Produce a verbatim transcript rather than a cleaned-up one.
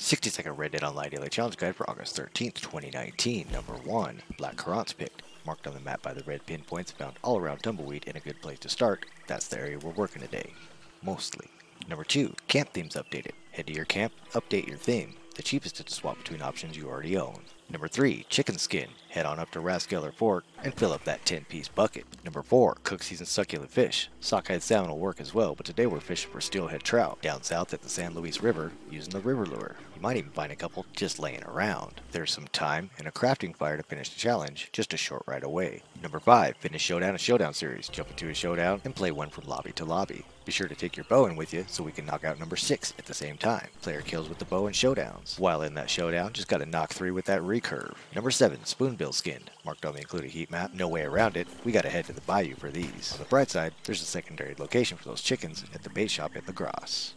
sixty second Red Dead Online Daily Challenge Guide for August thirteenth, twenty nineteen. Number one, black currants picked. Marked on the map by the red pinpoints found all around Tumbleweed and a good place to start. That's the area we're working today. Mostly. Number two, camp themes updated. Head to your camp, update your theme. The cheapest is to swap between options you already own. Number three, chicken skin. Head on up to Raskeller Fork and fill up that ten piece bucket. Number four, cook seasoned succulent fish. Sockeye salmon will work as well, but today we're fishing for steelhead trout down south at the San Luis River using the river lure. You might even find a couple just laying around. There's some time and a crafting fire to finish the challenge, just a short ride away. Number five, finish Showdown and Showdown Series. Jump into a showdown and play one from lobby to lobby. Be sure to take your bow in with you so we can knock out number six at the same time. Player kills with the bow in showdowns. While in that showdown, just gotta knock three with that recurve. Number seven, spoonbill skin. Marked on the included heat map, no way around it. We gotta head to the bayou for these. On the bright side, there's a secondary location for those chickens at the bait shop at La Grasse.